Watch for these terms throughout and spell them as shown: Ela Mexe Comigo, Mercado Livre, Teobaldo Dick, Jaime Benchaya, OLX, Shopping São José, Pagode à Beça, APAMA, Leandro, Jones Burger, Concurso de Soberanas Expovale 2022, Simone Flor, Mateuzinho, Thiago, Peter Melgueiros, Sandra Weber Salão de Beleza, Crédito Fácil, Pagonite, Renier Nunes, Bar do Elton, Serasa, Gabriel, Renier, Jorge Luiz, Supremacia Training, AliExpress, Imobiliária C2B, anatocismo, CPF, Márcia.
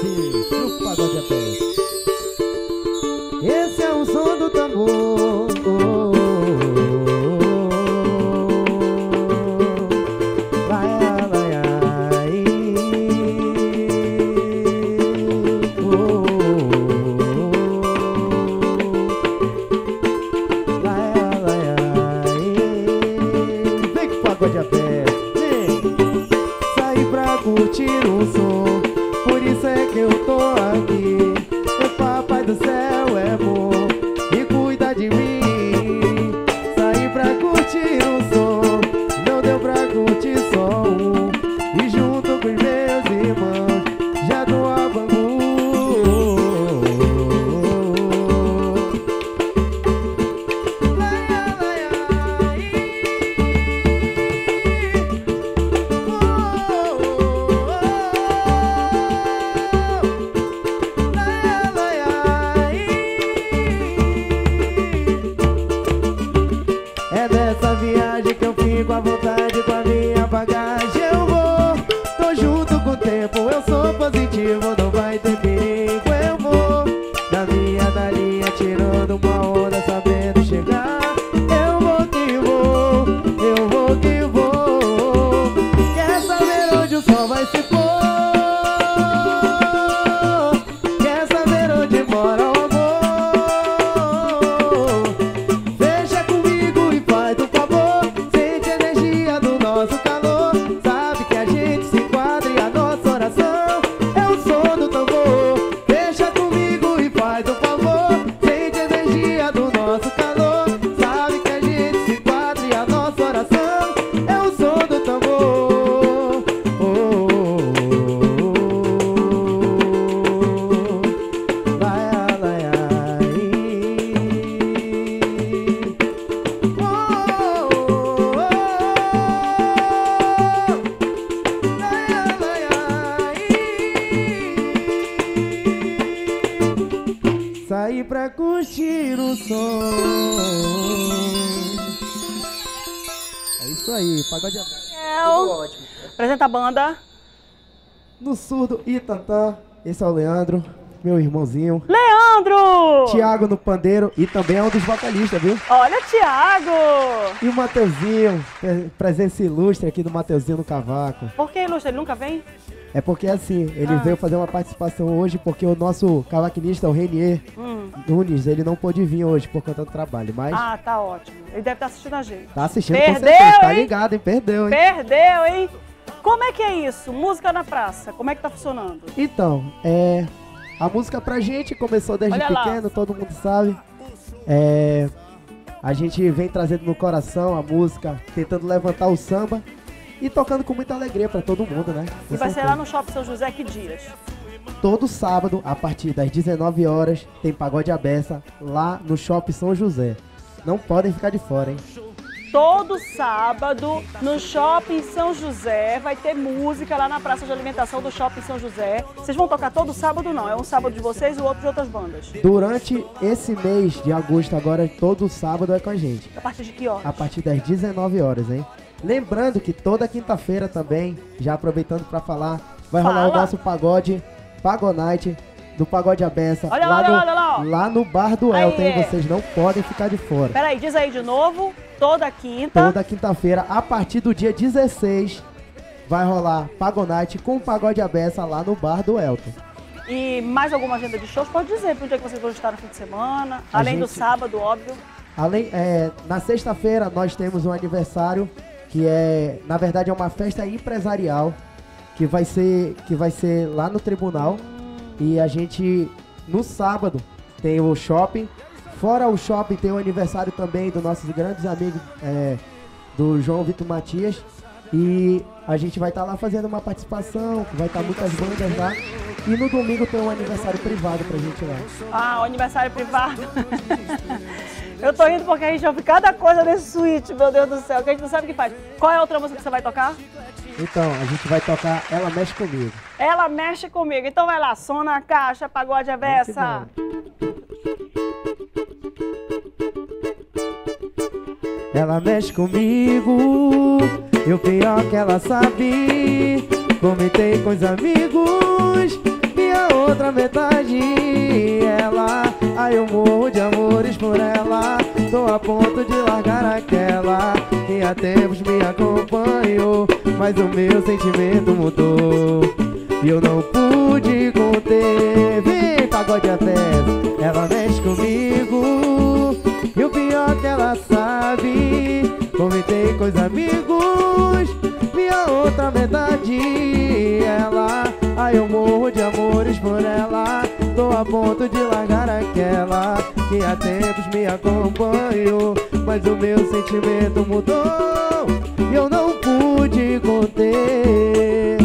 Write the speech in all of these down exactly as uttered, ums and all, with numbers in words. assim, pro pagode à beça. Esse é o som do tambor. Apresenta a banda. No surdo e tantã, esse é o Leandro, meu irmãozinho. Leandro! Thiago no pandeiro e também é um dos vocalistas, viu? Olha, Thiago! E o Mateuzinho, presença ilustre aqui do Mateuzinho no cavaco. Por que ilustre? Ele nunca vem? É porque assim, ele ah. veio fazer uma participação hoje porque o nosso cavaquinista, o Renier hum. Nunes, ele não pôde vir hoje por conta do trabalho, mas... Ah, tá ótimo. Ele deve estar assistindo a gente. Tá assistindo, perdeu, com certeza. Tá ligado, hein? Perdeu, hein? Perdeu, hein? Como é que é isso? Música na praça, como é que tá funcionando? Então, é, a música pra gente começou desde pequeno, todo mundo sabe. É, a gente vem trazendo no coração a música, tentando levantar o samba e tocando com muita alegria pra todo mundo, né? E vai ser lá no Shopping São José que dias? Todo sábado, a partir das dezenove horas, tem Pagode à Beça lá no Shopping São José. Não podem ficar de fora, hein? Todo sábado, no Shopping São José, vai ter música lá na praça de alimentação do Shopping São José. Vocês vão tocar todo sábado, não? É um sábado de vocês e o outro de outras bandas? Durante esse mês de agosto agora, todo sábado é com a gente. A partir de que horas? A partir das dezenove horas, hein? Lembrando que toda quinta-feira também, já aproveitando para falar, vai Fala. rolar o nosso pagode, Pagonite, do Pagode à Beça, olha lá, lá, olha, no, olha lá, lá no Bar do Elton, é. Vocês não podem ficar de fora. Peraí, diz aí de novo, toda quinta. Toda quinta-feira, a partir do dia dezesseis, vai rolar Pagonite com o Pagode à Beça lá no Bar do Elton. E mais alguma agenda de shows? Pode dizer para onde é que vocês vão estar no fim de semana, a além gente... do sábado, óbvio. Além, é, na sexta-feira nós temos um aniversário que é, na verdade, é uma festa empresarial que vai ser, que vai ser lá no tribunal. E a gente, no sábado, tem o shopping. Fora o shopping, tem o aniversário também dos nossos grandes amigos, é, do João Vitor Matias. E a gente vai estar lá fazendo uma participação, vai estar muitas bandas lá. E no domingo tem um aniversário privado pra gente lá. Ah, o aniversário privado. Eu tô indo porque a gente ouve cada coisa nesse suíte, meu Deus do céu, que a gente não sabe o que faz. Qual é a outra música que você vai tocar? Então, a gente vai tocar Ela Mexe Comigo. Ela Mexe Comigo. Então vai lá, som na caixa, Pagode à Beça. Ela mexe comigo, e o pior que ela sabe. Comentei com os amigos, minha outra metade. Ela, ai eu morro de amores por ela. Tô a ponto de largar aquela que há tempos me acompanhou, mas o meu sentimento mudou e eu não pude conter. Vem, pagode à beça, ela mexe comigo. E o pior que ela sabe, comentei com os amigos. Minha outra metade, ela, ai eu morro de amores por ela. Tô a ponto de largar aquela que há tempos me acompanhou, mas o meu sentimento mudou e eu não pude conter.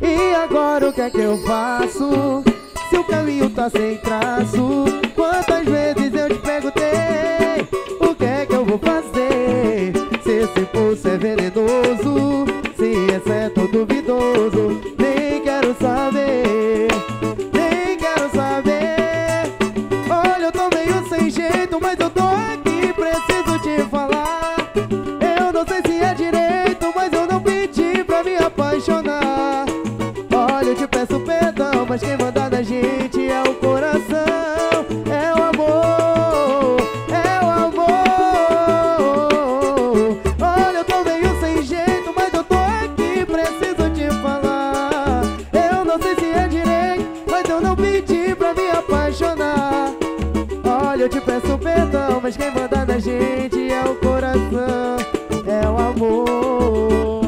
E agora o que é que eu faço? Se o caminho tá sem traço, quantas vezes eu te perguntei, o que é que eu vou fazer? Se esse pulso é venenoso, se esse é tão duvidoso, nem quero saber. Mas eu tô aqui, preciso te falar. Eu não sei se é direito, mas eu não pedi pra me apaixonar. Olha, eu te peço perdão, mas quem manda da gente é o coração. É o amor, é o amor. Olha, eu tô meio sem jeito, mas eu tô aqui, preciso te falar. Eu não sei se é direito, mas eu não pedi pra me apaixonar. Olha, eu te peço perdão, mas quem manda na gente é o coração, é o amor.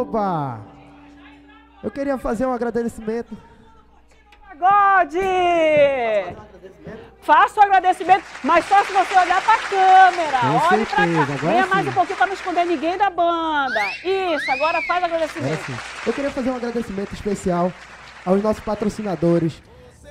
Opa! Eu queria fazer um agradecimento. Pagode! Faça o agradecimento, mas só se você olhar pra câmera. Com olhe certeza, pra cá. Venha mais um pouquinho pra não esconder ninguém da banda. Isso, agora faz o agradecimento. É, eu queria fazer um agradecimento especial aos nossos patrocinadores.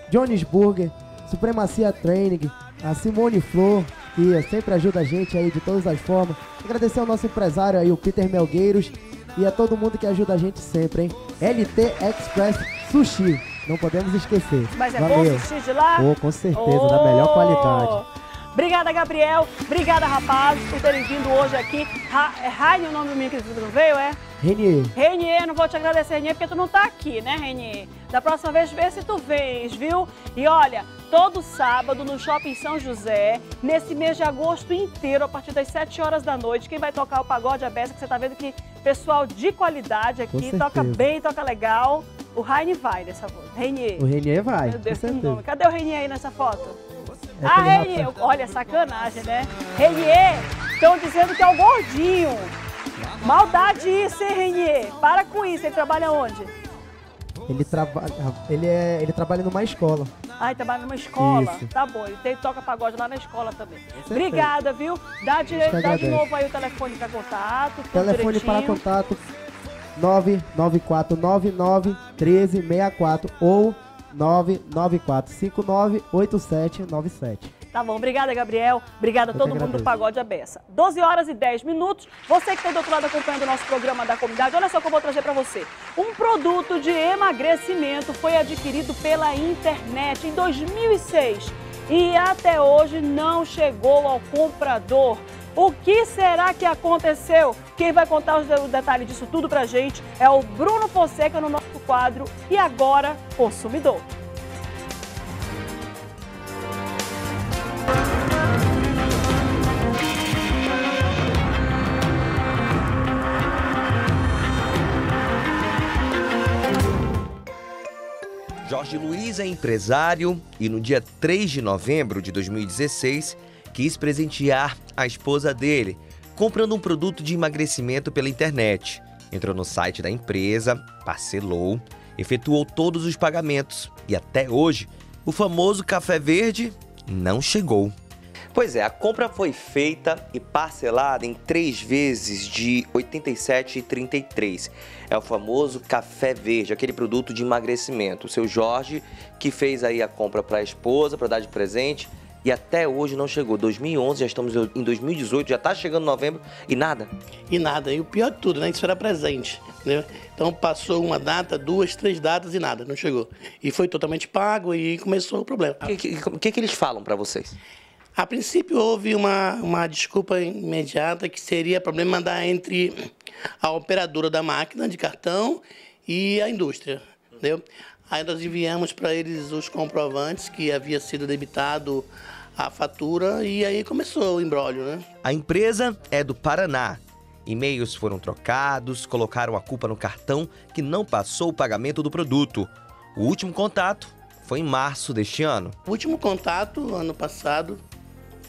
Jones Burger, Supremacia Training, a Simone Flor, que sempre ajuda a gente aí de todas as formas. Agradecer ao nosso empresário aí, o Peter Melgueiros, e a todo mundo que ajuda a gente sempre, hein? L T Express Sushi. Não podemos esquecer. Mas é Valeu. bom assistir de lá? Oh, com certeza, oh. da melhor qualidade. Obrigada, Gabriel. Obrigada, rapazes, por terem vindo hoje aqui. Ra é Raine o nome do menino que não veio, é? Renier. Renier, não vou te agradecer, Renier, porque tu não tá aqui, né, Renier? Da próxima vez, vê se tu vens, viu? E olha, todo sábado no Shopping São José, nesse mês de agosto inteiro, a partir das sete horas da noite, quem vai tocar o pagode à beça, que você tá vendo que pessoal de qualidade aqui, toca bem, toca legal. O Raine vai nessa foto. Renier. O Renier vai. Meu Deus, que nome. Cadê o Renier aí nessa foto? É ah, Renier. Rapaz. Olha, sacanagem, né? Renier, estão dizendo que é o gordinho. Maldade isso, hein, Renier? Para com isso. Ele trabalha onde? Ele trabalha, ele é, ele trabalha numa escola. Ah, ele trabalha numa escola? Isso. Tá bom, ele tem, toca pagode lá na escola também. Certo. Obrigada, viu? Dá, direito, dá de novo aí o telefone para contato. Telefone direitinho. Para contato. nove nove quatro nove nove um três seis quatro ou nove nove quatro cinco nove oito sete nove sete. Tá bom, obrigada, Gabriel. Obrigada a todo mundo do Pagode à Beça. doze horas e dez minutos. Você que está do outro lado acompanhando o nosso programa da comunidade, olha só o que eu vou trazer para você. Um produto de emagrecimento foi adquirido pela internet em dois mil e seis e até hoje não chegou ao comprador. O que será que aconteceu? Quem vai contar os detalhes disso tudo pra gente é o Bruno Fonseca no nosso quadro E Agora, Consumidor. Jorge Luiz é empresário e no dia três de novembro de dois mil e dezesseis quis presentear a esposa dele, comprando um produto de emagrecimento pela internet. Entrou no site da empresa, parcelou, efetuou todos os pagamentos e até hoje o famoso Café Verde não chegou. Pois é, a compra foi feita e parcelada em três vezes de oitenta e sete reais e trinta e três centavos. É o famoso Café Verde, aquele produto de emagrecimento. O seu Jorge, que fez aí a compra para a esposa, para dar de presente, e até hoje não chegou. dois mil e onze, já estamos em dois mil e dezoito, já está chegando novembro e nada? E nada. E o pior de tudo, né? Isso era presente, né? Então passou uma data, duas, três datas e nada, não chegou. E foi totalmente pago e começou o problema. O que, que, que, que eles falam para vocês? A princípio houve uma, uma desculpa imediata que seria problema da, entre a operadora da máquina de cartão e a indústria, entendeu? Aí nós enviamos para eles os comprovantes que havia sido debitado a fatura e aí começou o imbróglio, né? A empresa é do Paraná. E-mails foram trocados, colocaram a culpa no cartão que não passou o pagamento do produto. O último contato foi em março deste ano. O último contato, ano passado,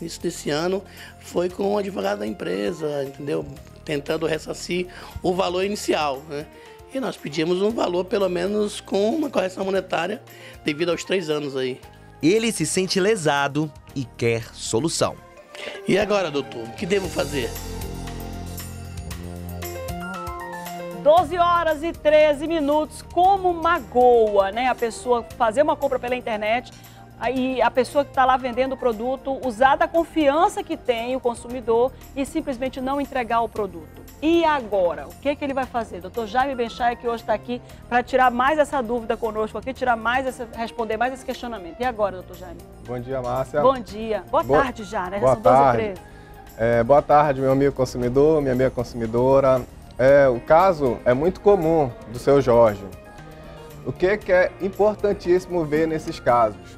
início desse ano, foi com o advogado da empresa, entendeu? Tentando ressarcir o valor inicial, né? E nós pedimos um valor, pelo menos, com uma correção monetária devido aos três anos aí. Ele se sente lesado e quer solução. E agora, doutor, o que devo fazer? doze horas e treze minutos, como magoa, né? A pessoa fazer uma compra pela internet e a pessoa que está lá vendendo o produto usar da confiança que tem o consumidor e simplesmente não entregar o produto. E agora? O que é que ele vai fazer? doutor Jaime Benchaya, que hoje está aqui para tirar mais essa dúvida conosco aqui, tirar mais essa, responder mais esse questionamento. E agora, doutor Jaime? Bom dia, Márcia. Bom dia. Boa, boa tarde já, né? Boa tarde. É, boa tarde, meu amigo consumidor, minha amiga consumidora. É, o caso é muito comum do seu Jorge. O que, que é importantíssimo ver nesses casos?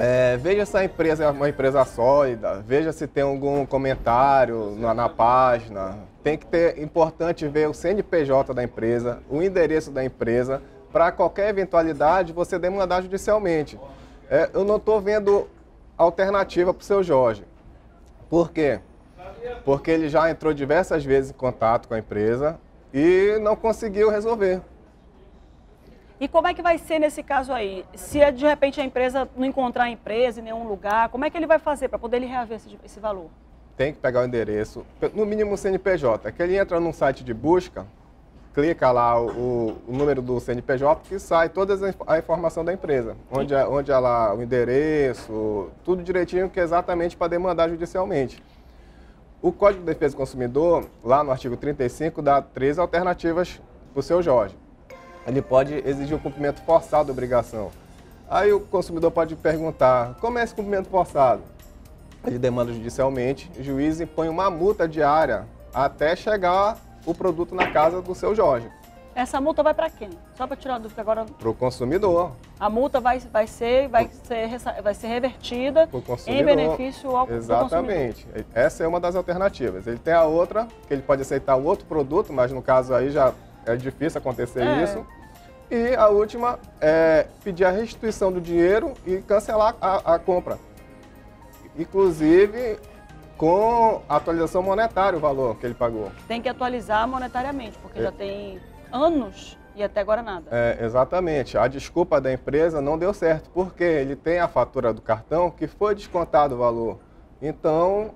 É, veja se a empresa é uma empresa sólida, veja se tem algum comentário na, na página. Tem que ter, importante ver o C N P J da empresa, o endereço da empresa, para qualquer eventualidade você demandar judicialmente. É, eu não estou vendo alternativa para o seu Jorge. Por quê? Porque ele já entrou diversas vezes em contato com a empresa e não conseguiu resolver. E como é que vai ser nesse caso aí? Se de repente a empresa não encontrar a empresa em nenhum lugar, como é que ele vai fazer para poder ele reaver esse, esse valor? Tem que pegar o endereço, no mínimo o C N P J, que ele entra num site de busca, clica lá o, o número do C N P J e sai toda a informação da empresa, onde é, onde é lá o endereço, tudo direitinho, que é exatamente para demandar judicialmente. O Código de Defesa do Consumidor, lá no artigo trinta e cinco, dá três alternativas para o seu Jorge. Ele pode exigir o cumprimento forçado da obrigação. Aí o consumidor pode perguntar, como é esse cumprimento forçado? Ele demanda judicialmente, o juiz impõe uma multa diária até chegar o produto na casa do seu Jorge. Essa multa vai para quem? Só para tirar a dúvida agora. Para o consumidor. A multa vai, vai, ser, vai, ser, vai ser revertida em benefício ao consumidor. Exatamente. Essa é uma das alternativas. Ele tem a outra, que ele pode aceitar o outro produto, mas no caso aí já é difícil acontecer é. isso. E a última é pedir a restituição do dinheiro e cancelar a, a compra. Inclusive com a atualização monetária, o valor que ele pagou. Tem que atualizar monetariamente, porque é. já tem... anos e até agora nada. É, exatamente. A desculpa da empresa não deu certo, porque ele tem a fatura do cartão que foi descontado o valor. Então,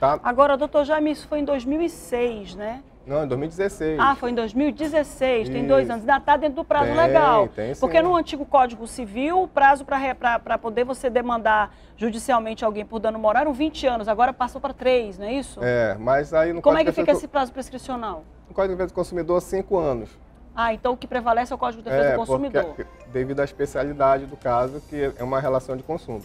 tá... Agora, doutor Jaime, isso foi em dois mil e seis, né? Não, em dois mil e dezesseis. Ah, foi em dois mil e dezesseis, isso. Tem dois anos. Ainda está dentro do prazo tem, legal. Tem, sim. Porque no antigo Código Civil, o prazo para para poder você demandar judicialmente alguém por dano moral eram vinte anos, agora passou para três, não é isso? É, mas aí... no Como é que fica do... esse prazo prescricional? No Código de Defesa do Consumidor, cinco anos. Ah, então o que prevalece é o Código de Defesa é, do Consumidor. Porque, devido à especialidade do caso, que é uma relação de consumo.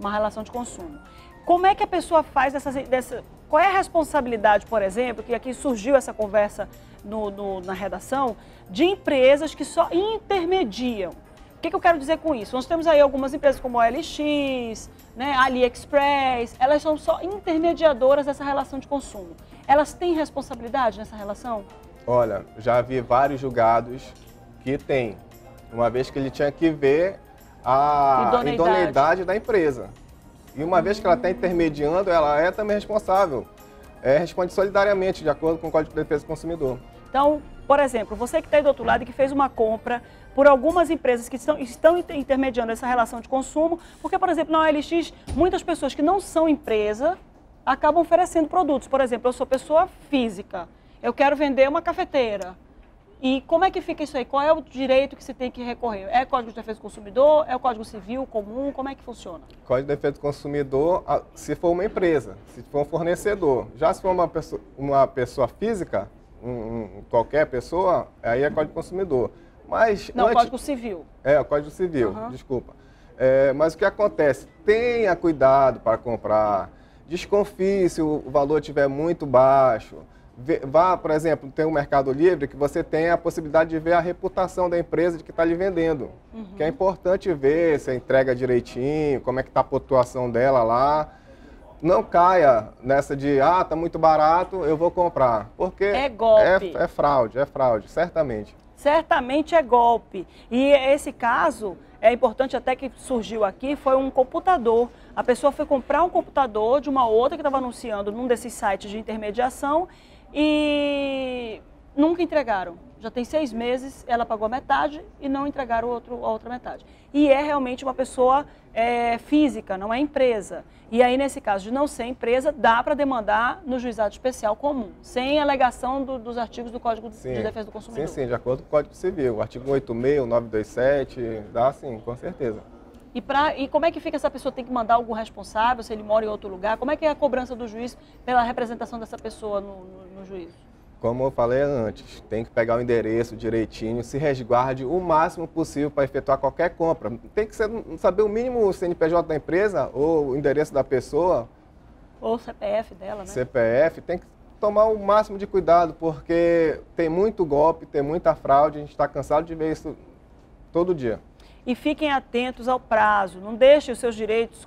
Uma relação de consumo. Como é que a pessoa faz essas... Dessa, qual é a responsabilidade, por exemplo, que aqui surgiu essa conversa no, no, na redação, de empresas que só intermediam? O que, que eu quero dizer com isso? Nós temos aí algumas empresas como a O L X, né, AliExpress, elas são só intermediadoras dessa relação de consumo. Elas têm responsabilidade nessa relação? Olha, já vi vários julgados que têm, uma vez que ele tinha que ver a idoneidade, idoneidade da empresa. E uma vez que ela está intermediando, ela é também responsável. É, responde solidariamente, de acordo com o Código de Defesa do Consumidor. Então, por exemplo, você que está aí do outro lado e que fez uma compra por algumas empresas que estão, estão intermediando essa relação de consumo, porque, por exemplo, na O L X, muitas pessoas que não são empresa acabam oferecendo produtos. Por exemplo, eu sou pessoa física, eu quero vender uma cafeteira. E como é que fica isso aí? Qual é o direito que você tem que recorrer? É o Código de Defesa do Consumidor? É o Código Civil comum? Como é que funciona? Código de Defesa do Consumidor, se for uma empresa, se for um fornecedor. Já se for uma pessoa, uma pessoa física, um, qualquer pessoa, aí é Código do Consumidor. Mas, Não, antes... Código Civil. É, o Código Civil, uhum. desculpa. É, mas o que acontece? Tenha cuidado para comprar. Desconfie se o valor estiver muito baixo. Vá, por exemplo, tem um Mercado Livre que você tem a possibilidade de ver a reputação da empresa de que está lhe vendendo. Uhum. Que é importante ver se entrega direitinho, como é que está a pontuação dela lá. Não caia nessa de, ah, tá muito barato, eu vou comprar. Porque é golpe. É, é fraude, é fraude, certamente. Certamente é golpe. E esse caso, é importante até que surgiu aqui, foi um computador. A pessoa foi comprar um computador de uma outra que estava anunciando num desses sites de intermediação e nunca entregaram. Já tem seis meses, ela pagou a metade e não entregaram outro, a outra metade. E é realmente uma pessoa é, física, não é empresa. E aí, nesse caso de não ser empresa, dá para demandar no juizado especial comum, sem alegação do, dos artigos do Código sim. de Defesa do Consumidor. Sim, sim, de acordo com o Código Civil. O artigo oito seis, nove dois sete, dá sim, com certeza. E, pra, e como é que fica essa pessoa? Tem que mandar algum responsável, se ele mora em outro lugar? Como é que é a cobrança do juiz pela representação dessa pessoa no, no, no juízo? Como eu falei antes, tem que pegar o endereço direitinho, se resguarde o máximo possível para efetuar qualquer compra. Tem que saber o mínimo o C N P J da empresa ou o endereço da pessoa. Ou o C P F dela, né? C P F, tem que tomar o máximo de cuidado, porque tem muito golpe, tem muita fraude, a gente está cansado de ver isso todo dia. E fiquem atentos ao prazo, não deixem os seus direitos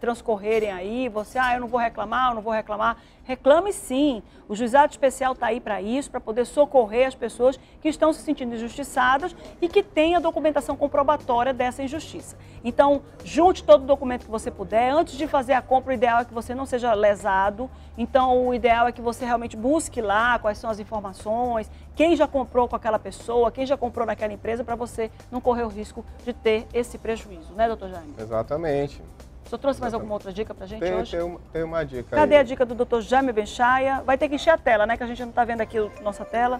transcorrerem aí, você, ah, eu não vou reclamar, eu não vou reclamar. Reclame sim, o juizado especial está aí para isso, para poder socorrer as pessoas que estão se sentindo injustiçadas e que têm a documentação comprobatória dessa injustiça. Então, junte todo o documento que você puder, antes de fazer a compra, o ideal é que você não seja lesado, então o ideal é que você realmente busque lá quais são as informações, quem já comprou com aquela pessoa, quem já comprou naquela empresa, para você não correr o risco de ter esse prejuízo, né, doutor Jaime? Exatamente. O senhor trouxe mais alguma outra dica pra gente tem, hoje? Tem uma, tem uma dica. Cadê aí? A dica do doutor Jaime Benchaya? Vai ter que encher a tela, né, que a gente não tá vendo aqui a nossa tela.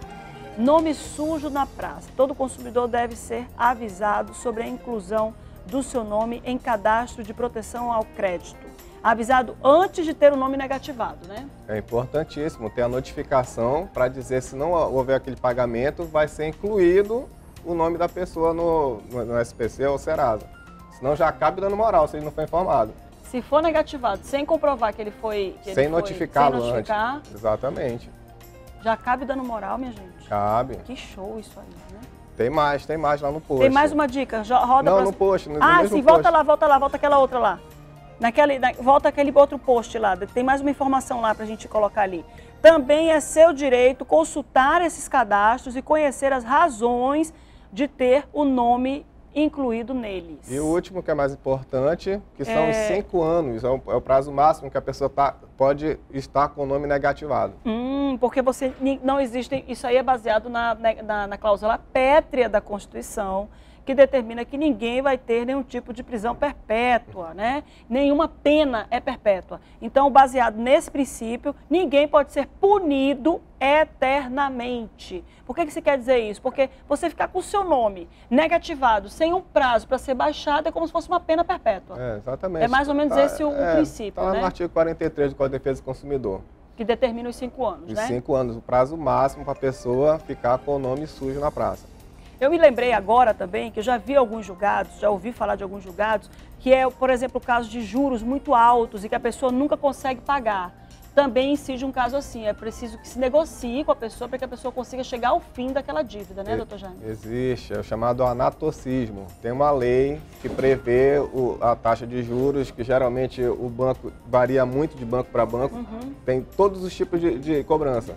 Nome sujo na praça. Todo consumidor deve ser avisado sobre a inclusão do seu nome em cadastro de proteção ao crédito. Avisado antes de ter o nome negativado, né? É importantíssimo ter a notificação para dizer se não houver aquele pagamento, vai ser incluído o nome da pessoa no, no S P C ou Serasa. Senão já acaba dando moral se ele não foi informado. Se for negativado, sem comprovar que ele foi... Que sem notificá-lo antes. Exatamente. Já cabe dando moral, minha gente? Cabe. Que show isso aí, né? Tem mais, tem mais lá no post. Tem mais uma dica, roda... Não, pra... no post, no, ah, no mesmo sim, post. Volta lá, volta lá, volta aquela outra lá. Naquela, na, volta aquele outro post lá, tem mais uma informação lá pra gente colocar ali. Também é seu direito consultar esses cadastros e conhecer as razões de ter o nome incluído neles. E o último, que é mais importante, que são é... os cinco anos, é o, é o prazo máximo que a pessoa tá, pode estar com o nome negativado. Hum, porque você não existe, isso aí é baseado na, na, na cláusula pétrea da Constituição, que determina que ninguém vai ter nenhum tipo de prisão perpétua, né? Nenhuma pena é perpétua. Então, baseado nesse princípio, ninguém pode ser punido eternamente. Por que que se quer dizer isso? Porque você ficar com o seu nome negativado, sem um prazo para ser baixado, é como se fosse uma pena perpétua. É, exatamente. É mais ou menos tá, esse o é, princípio, tá, né? Está no artigo quarenta e três do Código de Defesa do Consumidor. Que determina os cinco anos, os né? Os cinco anos, o prazo máximo para a pessoa ficar com o nome sujo na praça. Eu me lembrei agora também que eu já vi alguns julgados, já ouvi falar de alguns julgados, que é, por exemplo, o caso de juros muito altos e que a pessoa nunca consegue pagar. Também incide um caso assim, é preciso que se negocie com a pessoa para que a pessoa consiga chegar ao fim daquela dívida, né, doutor Jaime? Existe, é o chamado anatocismo. Tem uma lei que prevê o, a taxa de juros, que geralmente o banco varia muito de banco para banco, uhum. Tem todos os tipos de, de cobrança,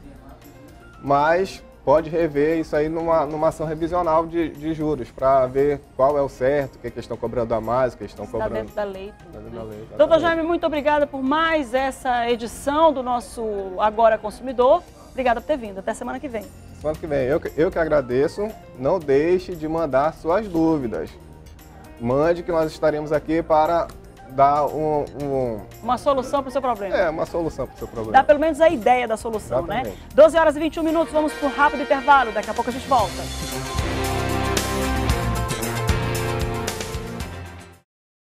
mas... Pode rever isso aí numa, numa ação revisional de, de juros, para ver qual é o certo, o que, é que estão cobrando a mais, o que estão cobrando. Está dentro da lei. Tudo, né? Da lei, tá. Doutor Jaime, muito obrigada por mais essa edição do nosso Agora Consumidor. Obrigada por ter vindo. Até semana que vem. Semana que vem. Eu, eu que agradeço. Não deixe de mandar suas dúvidas. Mande que nós estaremos aqui para... Dá um, um... uma solução para o seu problema. É, uma solução para o seu problema. Dá pelo menos a ideia da solução, exatamente, né? doze horas e vinte e um minutos, vamos para um rápido intervalo. Daqui a pouco a gente volta.